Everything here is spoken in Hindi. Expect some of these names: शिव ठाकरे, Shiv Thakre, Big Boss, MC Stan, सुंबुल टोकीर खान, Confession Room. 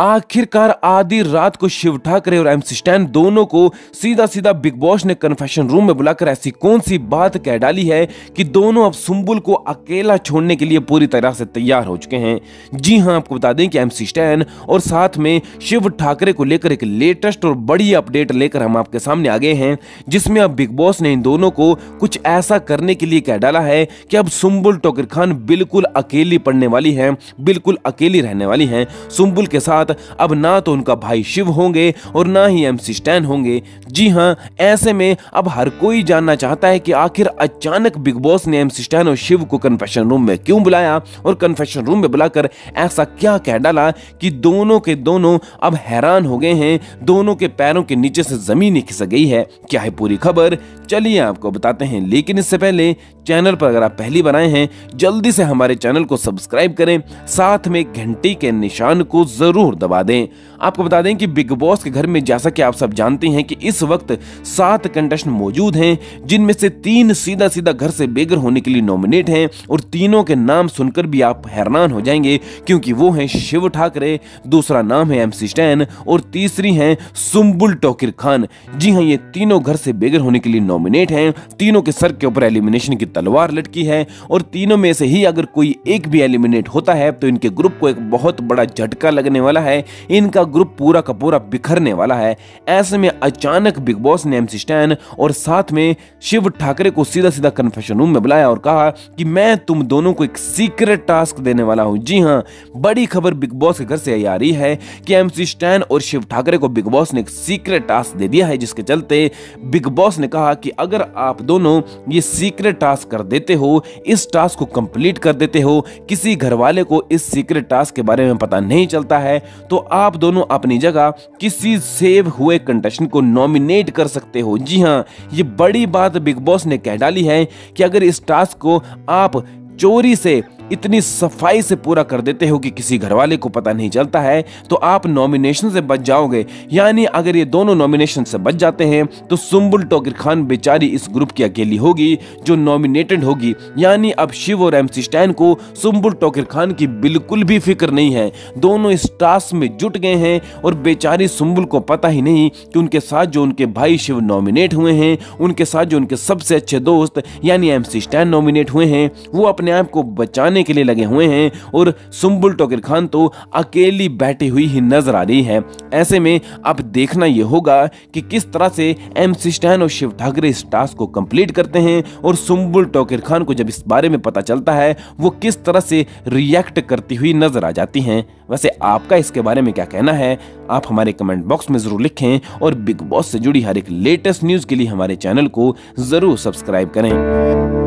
आखिरकार आधी रात को शिव ठाकरे और एमसी स्टैन दोनों को सीधा सीधा बिग बॉस ने कन्फेशन रूम में बुलाकर ऐसी कौन सी बात कह डाली है कि दोनों अब सुंबुल को अकेला छोड़ने के लिए पूरी तरह से तैयार हो चुके हैं। जी हां, आपको बता दें कि एमसी स्टैन और साथ में शिव ठाकरे को लेकर एक लेटेस्ट और बड़ी अपडेट लेकर हम आपके सामने आ गए हैं, जिसमें अब बिग बॉस ने इन दोनों को कुछ ऐसा करने के लिए कह डाला है कि अब सुंबुल टोकीर खान बिल्कुल अकेली पड़ने वाली है, बिल्कुल अकेली रहने वाली है। सुंबुल के साथ अब ना तो उनका भाई शिव होंगे और ना ही एमसी स्टैन होंगे। जी हां, ऐसे में अब हर कोई जानना चाहता है कि आखिर अचानक बिग बॉस ने एमसी स्टैन और शिव को कन्फेशन रूम में क्यों बुलाया और कन्फेशन रूम में बुलाकर ऐसा क्या कह डाला कि दोनों के दोनों अब हैरान हो गए हैं, दोनों के पैरों के नीचे से जमीन ही खिसक गई है। क्या है पूरी खबर, चलिए आपको बताते हैं। लेकिन इससे पहले चैनल पर अगर आप पहली बनाए हैं, जल्दी से हमारे चैनल को सब्सक्राइब करें, साथ में घंटी के निशान को जरूर दबा दें। आपको बता दें कि बिग बॉस के घर में, जैसा कि आप सब जानते हैं कि इस वक्त 7 कंटेस्टेंट मौजूद हैं, जिनमें से 3 सीधा सीधा घर से बेघर होने के लिए नॉमिनेट हैं और तीनों के नाम सुनकर भी आप हैरान हो जाएंगे, क्योंकि वो हैं शिव ठाकरे, दूसरा नाम है एमसी स्टैन और तीसरी हैं सुंबुल टोकीर खान। जी हाँ, ये तीनों घर से बेघर होने के लिए नॉमिनेट हैं, तीनों के सर के ऊपर एलिमिनेशन की तलवार लटकी है और तीनों में से ही अगर कोई एक भी एलिमिनेट होता है तो इनके ग्रुप को एक बहुत बड़ा झटका लगने वाला है, इनका ग्रुप पूरा का पूरा बिखरने वाला है। ऐसे में अचानक बिग बॉस ने एमसी स्टैन और साथ में शिव ठाकरे को सीधा सीधा कन्फेशन रूम में बुलाया और कहा कि मैं तुम दोनों को एक सीक्रेट टास्क देने वाला हूं। जी हां, बड़ी खबर बिग बॉस के घर से आ रही है कि एमसी स्टैन और शिव ठाकरे को बिग बॉस ने एक सीक्रेट टास्क दे दिया है, जिसके चलते बिग बॉस ने कहा कि अगर आप दोनों ये सीक्रेट टास्क कर देते हो, इस टास्क को कंप्लीट कर देते हो, किसी घरवाले को इस सीक्रेट टास्क के बारे में पता नहीं चलता है, तो आप दोनों अपनी जगह किसी सेव हुए कंटेस्टेंट को नॉमिनेट कर सकते हो। जी हां, ये बड़ी बात बिग बॉस ने कह डाली है कि अगर इस टास्क को आप चोरी से इतनी सफाई से पूरा कर देते हो कि किसी घरवाले को पता नहीं चलता है, तो आप नॉमिनेशन से बच जाओगे। यानी अगर ये दोनों नॉमिनेशन से बच जाते हैं तो सुंबुल टोकीर खान बेचारी इस ग्रुप की अकेली होगी जो नॉमिनेटेड होगी। यानी अब शिव और एमसी स्टैन को सुंबुल टोकीर खान की बिल्कुल भी फिक्र नहीं है, दोनों इस टास्क में जुट गए हैं और बेचारी सुंबुल को पता ही नहीं कि उनके साथ जो उनके भाई शिव नॉमिनेट हुए हैं, उनके साथ जो उनके सबसे अच्छे दोस्त यानी एमसी स्टैन नॉमिनेट हुए हैं, वो अपने आप को बचाने के लिए लगे हुए हैं और सुंबुल टोकीर खान तो अकेली बैठी हुई ही नजर आ रही है। ऐसे में अब देखना यह होगा कि किस तरह से एमसी स्टैन और शिव ठाकरे इस टास्क को कंप्लीट करते हैं और सुंबुल टोकीर खान को जब इस बारे में पता चलता है वो किस तरह से रिएक्ट करती हुई नजर आ जाती हैं। वैसे आपका इसके बारे में क्या कहना है, आप हमारे कमेंट बॉक्स में जरूर लिखें और बिग बॉस से जुड़ी हर एक लेटेस्ट न्यूज के लिए हमारे चैनल को जरूर सब्सक्राइब करें।